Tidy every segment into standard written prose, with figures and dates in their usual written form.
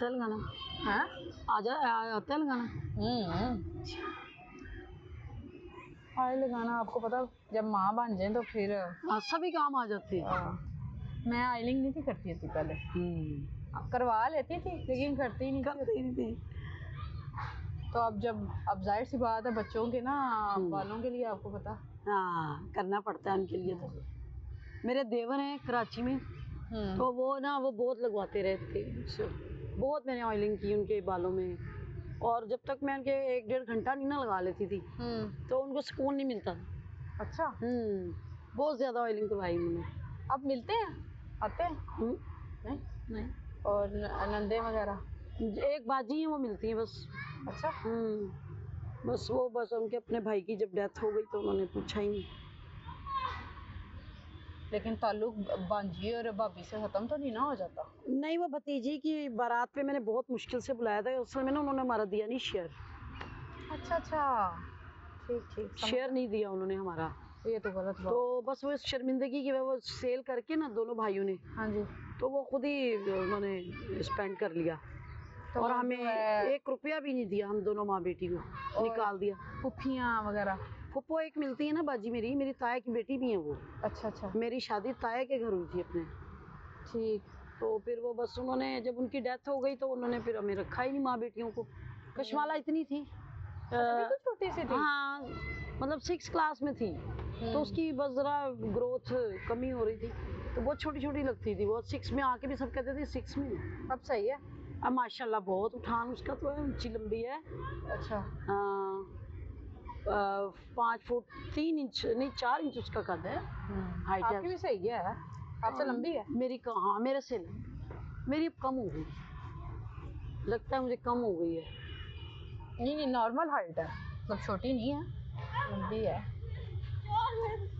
तेलंगाना है आजा तेलंगाना आयल गाना आपको पता जब माँ बन जाए तो फिर सभी काम आ जाती है। मैं आयलिंग नहीं थी करती थी पहले, करवा लेती थी लेकिन करती नहीं थी। तो अब जाहिर सी बात है बच्चों के ना बालों के लिए आपको पता करना पड़ता है उनके लिए। तो मेरे देवर हैं कराची में, तो वो ना वो बहुत लगवाते रहते, बहुत मैंने ऑयलिंग की उनके बालों में, और जब तक मैं उनके एक डेढ़ घंटा नहीं ना लगा लेती थी तो उनको सुकून नहीं मिलता। अच्छा, बहुत ज्यादा ऑयलिंग करवाई उन्होंने। अब मिलते हैं आते हैं नहीं नहीं, और नंदे वगैरह एक बाजी हैं वो मिलती हैं बस। अच्छा, बस वो बस उनके अपने भाई की जब डेथ हो गई तो उन्होंने पूछा ही नहीं। लेकिन ताल्लुक बांजी और भाभी से ख़त्म तो नहीं ना हो जाता? नहीं, वो भतीजी की बारात पे मैंने बहुत मुश्किल से बुलाया था, उस समय ना उन्होंने हमारा दिया नहीं शेयर। अच्छा अच्छा, ठीक ठीक, शेयर नहीं दिया उन्होंने हमारा, ये तो गलत बात। तो बस वो शर्मिंदगी की वो सेल करके ना दोनों भाइयों ने, हाँ जी, तो वो खुद ही उन्होंने स्पेंड कर लिया तो, और हमें एक रुपया भी नहीं दिया, हम दोनों माँ बेटी को निकाल दिया। पुफियाँ वगैरह पप्पो एक मिलती है ना बाजी, मेरी ताया की बेटी भी है वो। अच्छा अच्छा, मेरी शादी ताया के घर हुई थी अपने। ठीक, तो फिर वो बस उन्होंने जब उनकी डेथ हो गई तो उन्होंने फिर हमें रखा ही नहीं माँ बेटियों को। कश्माला इतनी थी, तो छोटी सी थी, हाँ मतलब 6 क्लास में थी, तो उसकी बस जरा ग्रोथ कमी हो रही थी तो बहुत छोटी छोटी लगती थी वो। 6 में आके भी सब कहते थे 6 में। अब सही है, अब माशाल्लाह बहुत उठान उसका तो है, ऊंची लंबी है। अच्छा, 5 फुट 3 इंच नहीं 4 इंच उसका कद है। आपकी भी सही है, आपसे लंबी है मेरी। हाँ मेरे से लंबी, मेरी कम हो गई लगता है मुझे, कम हो गई है। नहीं नॉर्मल हाइट है, मतलब छोटी नहीं है, लंबी है।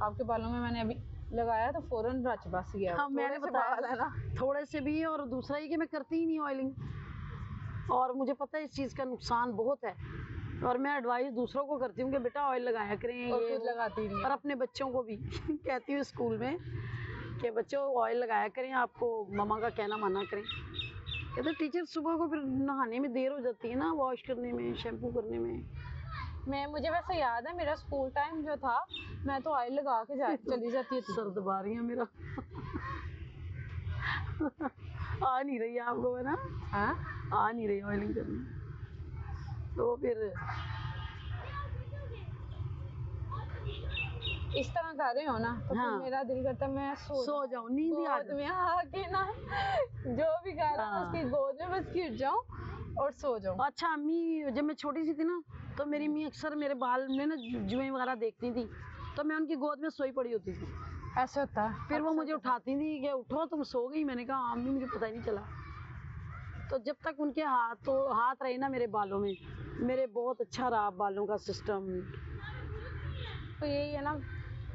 आपके बालों में मैंने अभी लगाया तो फौरन रच बस गया। हाँ, मैंने बताया ना थोड़े से भी, और दूसरा ये कि मैं करती ही नहीं ऑयलिंग, और मुझे पता है इस चीज़ का नुकसान बहुत है, और मैं एडवाइस दूसरों को करती हूँ कि बेटा ऑयल लगाया करें, और खुद लगाती नहीं। और अपने बच्चों को भी कहती हूँ स्कूल में कि बच्चों ऑयल लगाया करें, आपको मम्मा का कहना माना करें। कहते टीचर सुबह को फिर नहाने में देर हो जाती है ना, वॉश करने में, शैम्पू करने में। मुझे वैसे याद है मेरा स्कूल टाइम जो था, मैं तो ऑयल लगा के चली जाती थी। सर दबा रही है मेरा आ नहीं रही आपको है ना, आ नहीं रही ऑयलिंग करनी। तो फिर इस तरह कर रहे हो ना तो हाँ। मेरा दिल करता मैं सो जाऊं, नींद आके ना जो भी कर रहा हूं उसकी गोद में बस गिर जाऊं और सो जाऊं। अच्छा, अम्मी जब मैं छोटी सी थी ना तो मेरी अम्मी अक्सर मेरे बाल में ना जुएं वगैरह देखती थी, तो मैं उनकी गोद में सोई पड़ी होती थी। ऐसा होता फिर वो मुझे उठाती थी कि उठो तुम सो गई। मैंने कहा अम्मी मुझे पता ही नहीं चला। तो जब तक उनके हाथ रहे ना मेरे बालों में, मेरे बहुत अच्छा रहा बालों का सिस्टम। तो यही है ना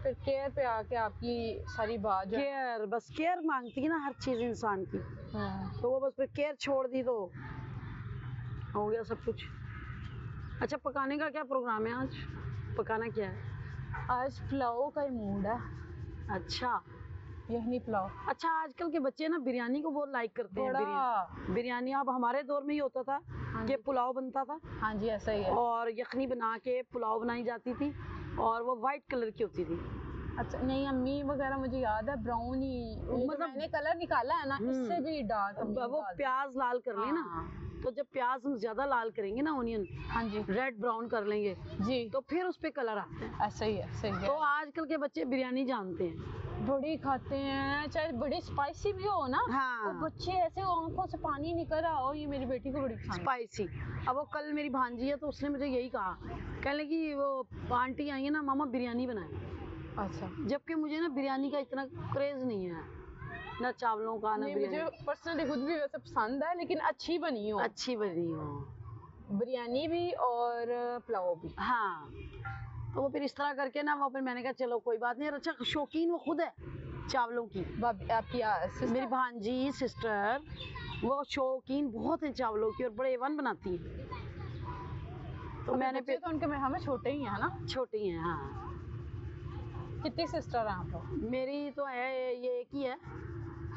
फिर केयर पे आके आपकी सारी बात, केयर बस केयर मांगती है ना हर चीज इंसान की। तो वो बस फिर केयर छोड़ दी तो हो गया सब कुछ। अच्छा, पकाने का क्या प्रोग्राम है आज? पकाना क्या है आज? पुलाव का ही मूड है। अच्छा, यही पुलाव। अच्छा, आजकल के बच्चे ना बिरयानी को बहुत लाइक करते हैं। बिरयानी अब हमारे दौर में ही होता था कि पुलाव बनता था। हाँ जी, ऐसा ही है। और यखनी बना के पुलाव बनाई जाती थी, और वो वाइट कलर की होती थी। अच्छा, नहीं अम्मी वगैरह मुझे याद है ब्राउन ही, मतलब मैंने कलर निकाला है ना इससे भी डार्क। वो प्याज लाल कर ले ना, तो जब प्याज हम ज्यादा लाल करेंगे ना, ऑनियन हाँ जी रेड ब्राउन कर लेंगे जी, तो फिर उस पर कलर आता है। ऐसा ही है, सही है। तो आजकल के बच्चे बिरयानी जानते हैं, बड़ी खाते हैं, चाहे बड़ी स्पाइसी भी हो ना। हाँ। तो बच्चे ऐसे आंखों से पानी निकल रहा हो, ये मेरी बेटी को बड़ी स्पाइसी। अब वो कल मेरी भांजी है तो उसने मुझे यही कहा, कह लगी कि वो आंटी आई है ना मामा बिरयानी बनाए। अच्छा, जबकि मुझे ना बिरयानी का इतना क्रेज नहीं है, ना चावलों का ना, मुझे पर्सनली खुद भी वैसे पसंद है, लेकिन अच्छी बनी हो। अच्छी बनी हो बिरयानी भी और पुलाव भी। हाँ, तो वो फिर इस तरह करके ना, वो फिर मैंने कहा चलो कोई बात नहीं। और अच्छा, शौकीन वो खुद है चावलों की, आपकी मेरी भांजी सिस्टर, वो शौकीन बहुत है चावलों की, और बड़े एवन बनाती है। तो मैंने फिर तो उनके में हमें छोटे ही हैं ना, छोटे ही हैं। हाँ, कितनी सिस्टर हैं आप लोग? मेरी तो है ये एक ही है,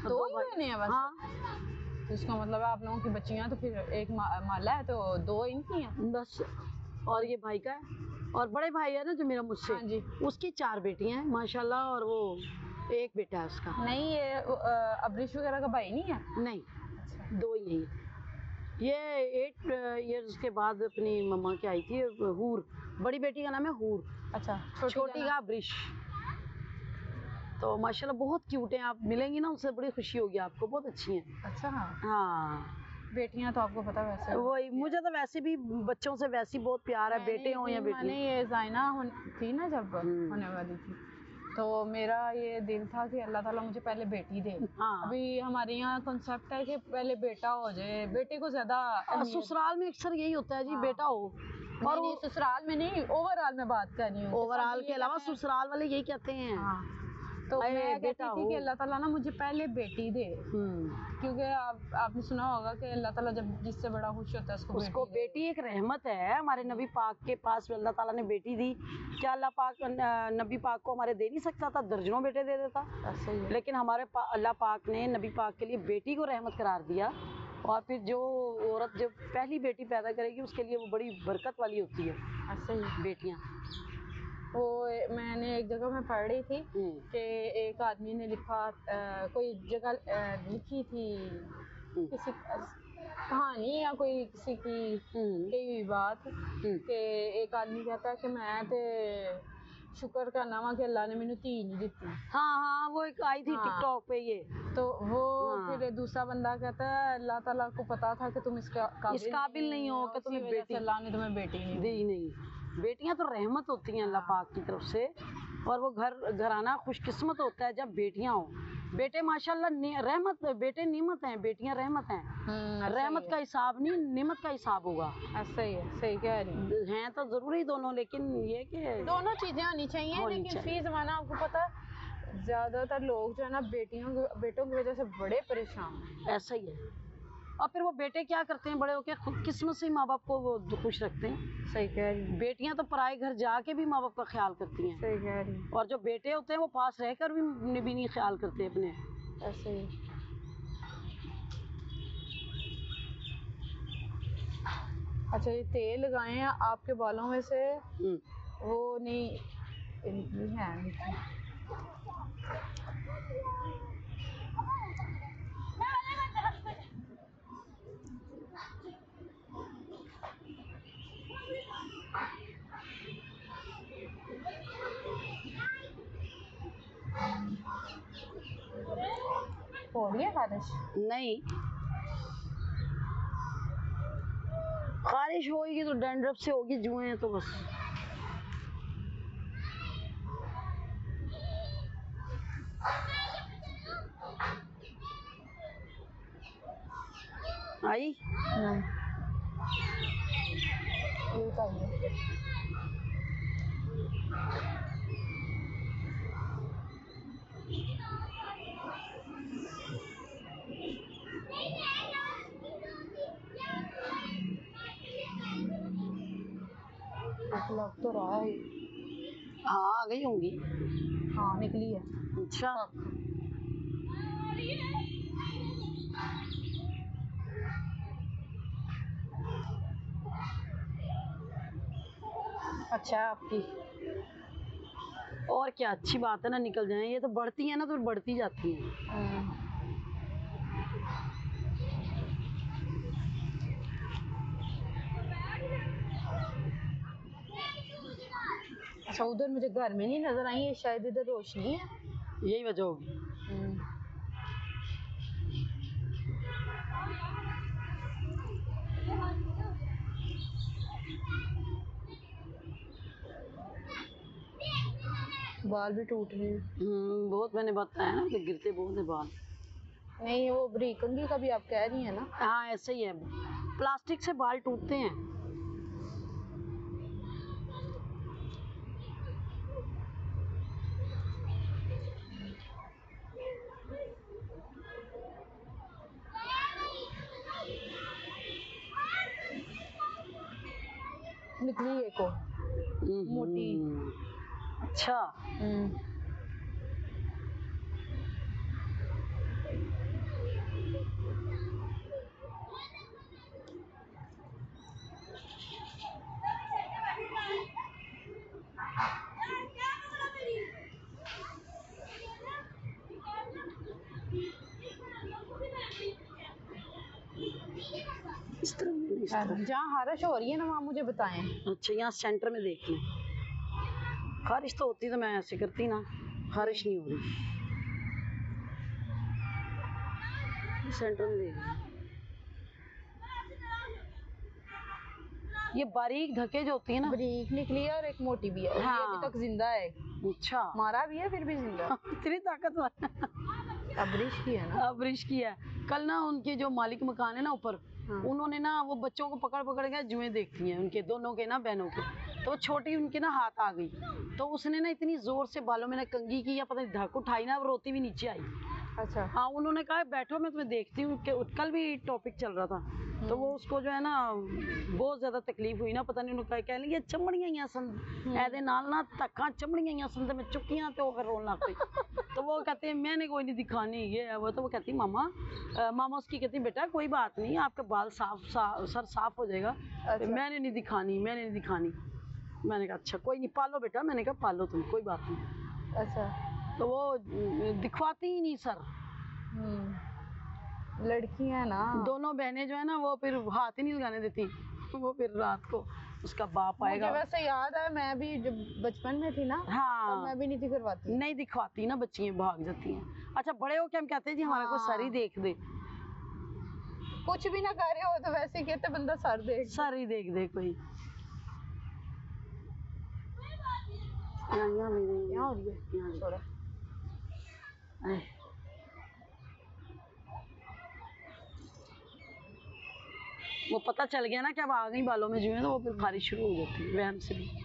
दो ही बहनें हैं बस। हाँ, तो इसका मतलब आप लोगों की बच्चियां तो फिर एक माला है तो दो इनकी हैं बस, और ये भाई का है। और बड़े भाई है ना जो मेरा मुझसे, हाँ जी, उसकी 4 बेटियां हैं माशाल्लाह, और वो एक बेटा है उसका। नहीं ये अबरीश वगैरह का भाई नहीं है? नहीं, अच्छा। 2 ही है। ये 8 ईयर्स के बाद अपनी मम्मा के आई थी हूर, बड़ी बेटी का नाम है हूर। अच्छा, छोटी का अबरीश। तो माशाल्लाह बहुत क्यूट हैं, आप मिलेंगी ना उनसे बड़ी खुशी होगी आपको, बहुत अच्छी हैं। अच्छा हाँ, बेटियां तो आपको पता वैसे वही, मुझे तो वैसे भी बच्चों से वैसे बहुत प्यार है, बेटे हों या बेटी। मैंने ये जायना थी ना जब होने वाली थी तो मेरा ये दिल था कि अल्लाह ताला मुझे पहले बेटी दे। हाँ। अभी हमारे यहाँ कॉन्सेप्ट है कि पहले बेटा हो जाए, बेटे को ज्यादा ससुराल में अक्सर यही होता है जी। हाँ। बेटा हो, और वो ससुराल में नहीं, ओवरऑल में बात कर रही हूँ, ओवरऑल के अलावा ससुराल वाले यही कहते हैं। तो मैं कहती थी कि अल्लाह ताला ना मुझे पहले बेटी दे, क्योंकि आपने सुना होगा कि अल्लाह ताला जब जिससे बड़ा खुश होता है उसको बेटी एक रहमत है। हमारे नबी पाक के पास भी अल्लाह ताला ने बेटी दी, क्या अल्लाह पाक नबी पाक को हमारे दे नहीं सकता था, दर्जनों बेटे दे देता, लेकिन हमारे अल्लाह पाक ने नबी पाक के लिए बेटी को रहमत करार दिया। और फिर जो औरत जब पहली बेटी पैदा करेगी उसके लिए वो बड़ी बरकत वाली होती है बेटियाँ। वो मैंने एक जगह में पढ़ रही थी कि एक आदमी ने लिखा, कोई जगह लिखी थी किसी कहानी या कोई किसी की कही हुई बात, कि एक आदमी कहता है कि मैं तो शुक्र करना वा कि अल्लाह ने मैंने 3 नहीं दी। हाँ हाँ, वो एक आई थी। हाँ। टिकटॉक पे ये तो वो। हाँ। फिर दूसरा बंदा कहता है अल्लाह ताला को पता था कि तुम इस काबिल नहीं हो कि तुम्हें बेटी, अल्लाह ने तुम्हें बेटी नहीं दी। नहीं, बेटियां तो रहमत होती हैं अल्लाह पाक की तरफ से, और वो घराना खुशकिस्मत होता है जब बेटियां हों। बेटे माशाल्लाह रहमत, बेटे निमत हैं, बेटियां रहमत हैं। रहमत का हिसाब नहीं, निमत का हिसाब होगा। सही है, सही कह रही हैं। तो जरूरी दोनों, लेकिन ये कि दोनों चीजें होनी चाहिए। लेकिन फी जमाना आपको पता ज्यादातर लोग जो है ना बेटों की वजह से बड़े परेशान हैं। ऐसा ही है, और फिर वो बेटे क्या करते हैं बड़े होके, किस्मत से ही माँ बाप को वो खुश रखते हैं। सही कह रही। बेटियां तो पराए घर जाके भी माँ बाप का ख्याल करती हैं। सही कह रही। और जो बेटे होते हैं वो पास रहकर भी नहीं ख्याल करते अपने। ऐसे ही अच्छा, ये तेल लगाए हैं आपके बालों में से वो नहीं है। हो रही है खारिश? नहीं, खारिश होगी तो डैंड्रफ से होगी, जुए हैं तो बस। आई नहीं लग तो रहा है। हाँ आ गई होंगी। हाँ निकली है। अच्छा अच्छा आपकी, और क्या अच्छी बात है ना, निकल जाए। ये तो बढ़ती है ना तो बढ़ती जाती है। अच्छा, उधर मुझे घर में नहीं नजर आई है, शायद इधर रोशनी है, यही वजह होगी। बाल भी टूट रहे हैं बहुत, मैंने बताया ना कि गिरते बहुत हैं बाल। नहीं वो ब्रेक कंघी का भी आप कह रही हैं ना? हाँ ऐसे ही है, प्लास्टिक से बाल टूटते हैं। निकली एक और मोटी। अच्छा अच्छा जहाँ हारिश हो रही है ना वहाँ मुझे बताएं। अच्छा यहाँ सेंटर में देख लें, खारिश तो होती तो मैं ऐसे करती ना, खारिश नहीं हो रही, सेंटर में देख लें। ये बारीक धक्के जो होती है ना, बारीक निकली है और एक मोटी भी है। हाँ। अभी तक जिंदा है। अच्छा मारा भी है फिर भी जिंदा, इतनी ताकतवर अबरिश की है ना, अबरिश की है। कल ना उनके जो मालिक मकान है ना ऊपर, हाँ। उन्होंने ना वो बच्चों को पकड़ पकड़ के जुएं देखती हैं उनके दोनों के ना बहनों के, तो छोटी उनके ना हाथ आ गई, तो उसने ना इतनी जोर से बालों में ना कंघी की या पता नहीं धाक उठाई ना, रोती भी नीचे आई। अच्छा हाँ, उन्होंने कहा बैठो मैं तुम्हें देखती हूँ। कल भी टॉपिक चल रहा था तो वो उसको जो है ना बहुत ज्यादा तकलीफ हुई ना, पता नहीं उन्होंने कह लेंगे चमड़ियां ऐदे नाल ना तक्का चमड़ियां संद में चुकियां तो अगर रोन लग गई, तो वो कहते हैं मैंने कोई नहीं दिखानी ये वो, तो वो कहती मामा उसकी कहती बेटा कोई बात नहीं आपका बाल सर साफ हो जाएगा। अच्छा। मैंने नहीं दिखानी, मैंने नहीं दिखानी। मैंने कहा अच्छा कोई नहीं पालो बेटा, मैंने कहा पालो तुम कोई बात नहीं। अच्छा तो वो दिखवाती ही नहीं सर, लड़कियां ना दोनों बहनें जो है ना वो फिर हाथ ही नहीं लगाने देती, वो फिर रात को उसका बाप आएगा। मुझे वैसे याद है मैं भी जब बचपन में थी ना, हाँ तो मैं भी नहीं दिखवाती, नहीं दिखवाती ना, बच्चियां भाग जाती हैं। अच्छा बड़े हो के हम कहते हैं जी हमारा कोई सर ही देख दे, कुछ भी ना कार्य हो तो वैसे कहते बंदा सर ही देख दे कोई। यहाँ वो पता चल गया ना कि अब आ गई बालों में जुए, तो वो फिर बारिश शुरू हो जाती है वहम से भी।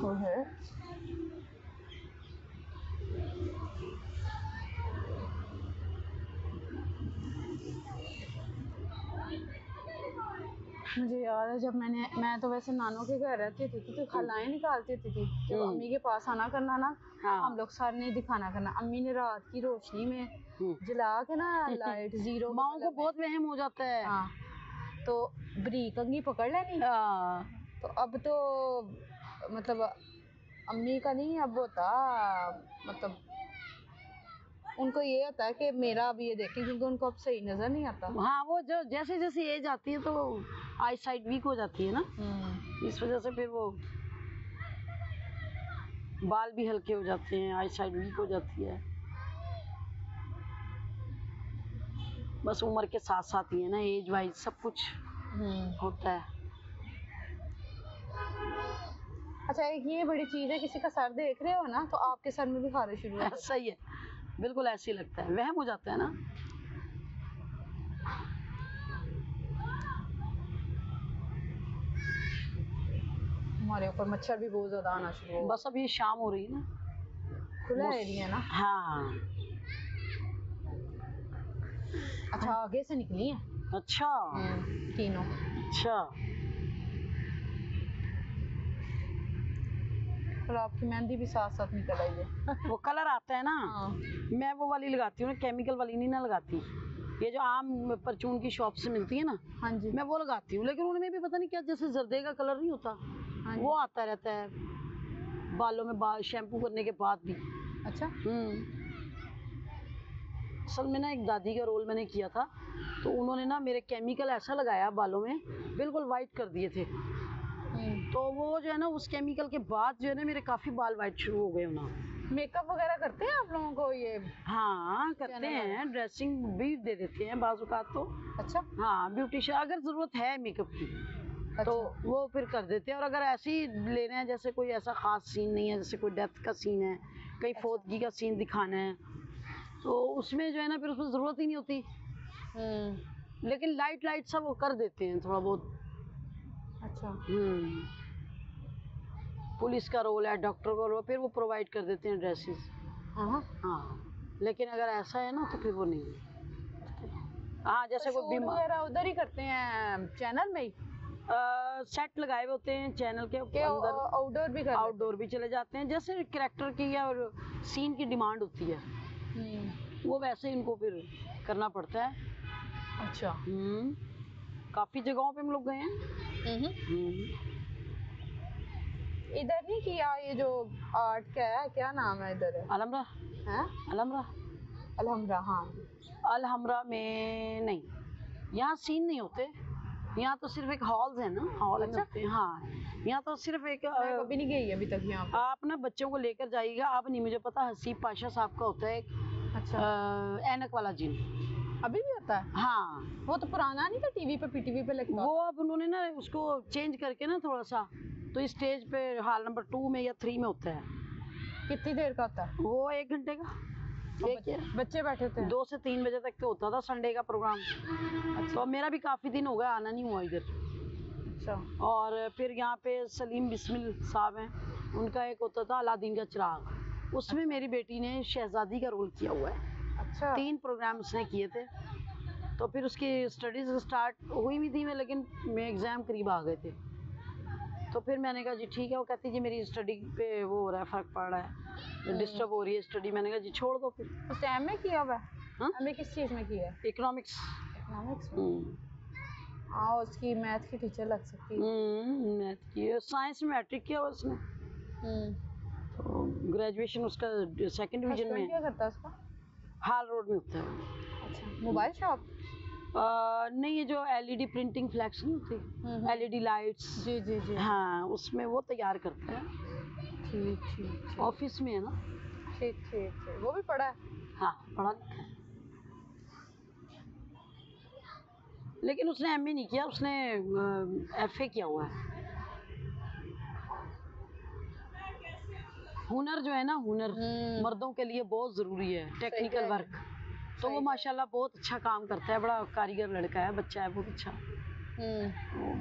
वो है मुझे याद है जब मैं तो वैसे नानों के घर रहती थी तो खलाएं निकालती थी कि अम्मी के पास आना करना ना, हाँ। हम लोग सारे नहीं दिखाना करना, अम्मी ने रात की रोशनी में जला के ना लाइट जीरो, माओ को बहुत वहम हो जाता है। हाँ। तो बारीक कंघी पकड़ लेनी, तो अब तो मतलब अम्मी का नहीं अब होता, मतलब उनको ये होता है कि मेरा अब ये देखें क्योंकि उनको अब सही नजर नहीं आता। हाँ वो जो जैसे जैसे एज आती है तो आई साइड वीक हो जाती है ना, इस वजह से फिर वो बाल भी हल्के हो जाते हैं, आई साइड वीक हो जाती है, बस उम्र के साथ साथ ही है ना, एज वाइज सब कुछ होता है। अच्छा एक ये बड़ी चीज है, किसी का सर देख रहे हो ना तो आपके सर में भी खारिश शुरू हो, ऐसा ही है बिल्कुल ऐसे ही लगता है, वहम हो जाता है ना। हमारे ऊपर मच्छर भी बहुत ज्यादा आना शुरू हो, बस अब ये शाम हो रही है ना, खुला एरिया है ना। हाँ अच्छा आगे से निकली है। अच्छा तीनों। अच्छा और आपकी मेहंदी भी साथ साथ निकल आई है, वो कलर आता है ना। हाँ। मैं वो वाली लगाती हूँ ना, केमिकल वाली नहीं ना लगाती, ये जो आम परचून की शॉप से मिलती है ना। हाँ जी। मैं वो लगाती हूँ, लेकिन उनमें भी पता नहीं क्या जैसे जर्दे का कलर नहीं होता। हाँ वो आता रहता है बालों में शैम्पू करने के बाद भी। अच्छा असल में ना एक दादी का रोल मैंने किया था, तो उन्होंने ना मेरे केमिकल ऐसा लगाया बालों में बिल्कुल वाइट कर दिए थे, तो वो जो है ना उस केमिकल के बाद जो है ना मेरे काफी बाल वाइट शुरू हो गए ना। मेकअप वगैरह करते हैं आप लोगों को ये? हाँ करते हैं, ड्रेसिंग भी दे देते हैं बाजुकात तो। अच्छा हाँ ब्यूटिशियन अगर जरूरत है मेकअप की। अच्छा। तो वो फिर कर देते हैं, और अगर ऐसे ही ले रहे हैं जैसे कोई ऐसा खास सीन नहीं है, जैसे कोई डेथ का सीन है, कहीं फौतगी का सीन दिखाना है, तो उसमें जो है ना फिर उसमें जरूरत ही नहीं होती, लेकिन लाइट लाइट सब वो कर देते हैं थोड़ा बहुत। अच्छा पुलिस का रोल है, डॉक्टर का रोल, फिर वो प्रोवाइड कर देते हैं ड्रेसेस। हाँ लेकिन अगर ऐसा है ना तो फिर वो नहीं है। हाँ जैसे कोई बीमार उधर ही करते हैं चैनल में ही सेट लगाए हुए होते हैं चैनल के अंदर, आउटडोर भी चले जाते हैं जैसे कैरेक्टर की या और सीन की डिमांड होती है। वो वैसे इनको फिर करना पड़ता है। अच्छा। काफी जगहों पे हम लोग गए हैं। इधर नहीं किया ये जो आर्ट का है, क्या नाम है इधर? अलहमरा है? अलहमरा, अलहमरा, हाँ अलहमरा में नहीं, यहाँ सीन नहीं होते, यहाँ तो सिर्फ एक हॉल्स है ना, हॉल। अच्छा? होते हैं हाँ, यहाँ तो सिर्फ एक कभी नहीं गई अभी तक यहाँ। आप ना बच्चों को लेकर जाइएगा, आप नहीं मुझे पता हसीब पाशा साहब का होता है एक। अच्छा। ऐनक वाला जिन अभी भी होता है? हाँ, वो तो पुराना नहीं था, टीवी पे पीटीवी पे लगता, वो अब उन्होंने ना उसको चेंज करके ना थोड़ा सा, तो इस स्टेज पे हॉल नंबर 2 में या 3 में होता है। कितनी देर का होता है वो? 1 घंटे का। बच्चे बैठे होते हैं, 2 से 3 बजे तक तो होता था संडे का प्रोग्राम। अच्छा। तो मेरा भी काफी दिन हो गया आना नहीं हुआ इधर। अच्छा। और फिर यहाँ पे सलीम बिस्मिल साहब हैं, उनका एक होता था अलादीन का चिराग, उसमें अच्छा। मेरी बेटी ने शहजादी का रोल किया हुआ है। अच्छा। 3 प्रोग्राम उसने किए थे, तो फिर उसकी स्टडीज स्टार्ट हुई भी थी, लेकिन मेरे एग्जाम करीब आ गए थे, तो फिर मैंने कहा जी ठीक है। वो कहती जी मेरी स्टडी पे वो हो रहा है, फर्क पड़ रहा है, डिस्टर्ब हो रही है स्टडी। मैंने कहा जी छोड़ दो। फिर उस टाइम में किया हुआ है। हमें किस चीज़ में किया है? इकोनॉमिक्स। इकोनॉमिक्स हाँ, उसकी मैथ की टीचर लग सकती है। मैथ की, साइंस में मैट्रिक किया हुआ उसने, तो ग्रेजुएशन उसका 2nd डिवीजन में। क्या करता है उसका? हाल रोड में होता है। अच्छा। मोबाइल शॉप नहीं, ये जो एलईडी प्रिंटिंग फ्लैक्स नहीं होती, एलईडी लाइट्स। जी जी जी हाँ, उसमें वो तैयार करते हैं। ठीक ठीक, ऑफिस में है ना। ठीक ठीक, वो भी पढ़ा है? हाँ पढ़ा लिखा है, लेकिन उसने एमए नहीं किया, उसने एफए किया हुआ है। हुनर जो है ना, हुनर मर्दों के लिए बहुत ज़रूरी है, टेक्निकल वर्क, तो वो माशाल्लाह बहुत अच्छा काम करता है, बड़ा कारीगर लड़का है, बच्चा है बहुत अच्छा।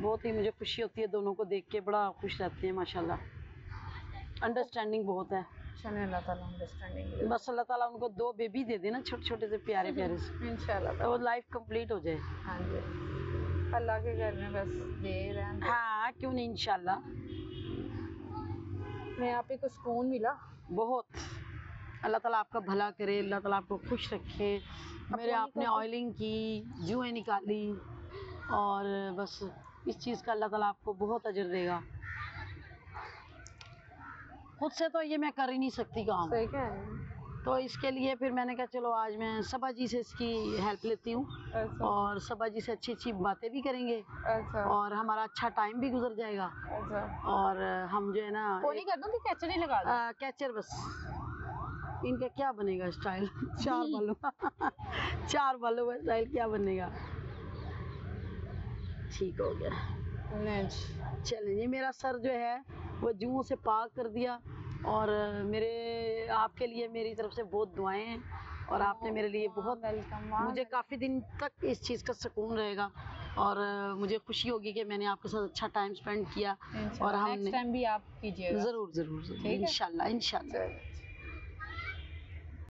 बहुत ही मुझे खुशी होती है दोनों को देख के, बड़ा खुश रहते हैं माशाल्लाह, अंडरस्टैंडिंग बहुत है। अल्लाह ताला अंडरस्टैंडिंग, बस अल्लाह ताला उनको 2 बेबी दे देना, छोटे छोटे से प्यारे प्यारे से, इंशाल्लाह तो वो लाइफ कंप्लीट हो जाए। हाँ जी, अल्लाह के घर में बस देर है। हाँ क्यों नहीं, इंशाल्लाह। मैं आप को सुकून मिला बहुत, अल्लाह ताला आपका भला करे, अल्लाह ताला आपको खुश रखे। मेरे आपने ऑयलिंग की, जुएँ निकाली, और बस इस चीज़ का अल्लाह ताला आपको बहुत अजर देगा। खुद से तो ये मैं कर ही नहीं सकती काम, सही है, तो इसके लिए फिर मैंने कहा चलो आज मैं सबा जी से इसकी हेल्प लेती हूँ। अच्छा। और सबा जी से अच्छी अच्छी बातें भी करेंगे। अच्छा। और हमारा अच्छा टाइम भी गुजर जाएगा। अच्छा। और हम जो है ना कर दूँ कि कैचर नहीं लगा दूँ? कैचर बस, इनका क्या बनेगा स्टाइल, 4 बालों 4 बालों का स्टाइल क्या बनेगा। ठीक हो गया। चलिए, मेरा सर जो है वो जुओं से पाक कर दिया, और मेरे आपके लिए मेरी तरफ से बहुत दुआएं हैं, और आपने मेरे लिए बहुत मुझे काफ़ी दिन तक इस चीज़ का सुकून रहेगा, और मुझे खुशी होगी कि मैंने आपके साथ अच्छा टाइम स्पेंड किया, और हम नेक्स्ट टाइम भी आप कीजिएगा। ज़रूर ज़रूर, इंशाल्लाह इंशाल्लाह।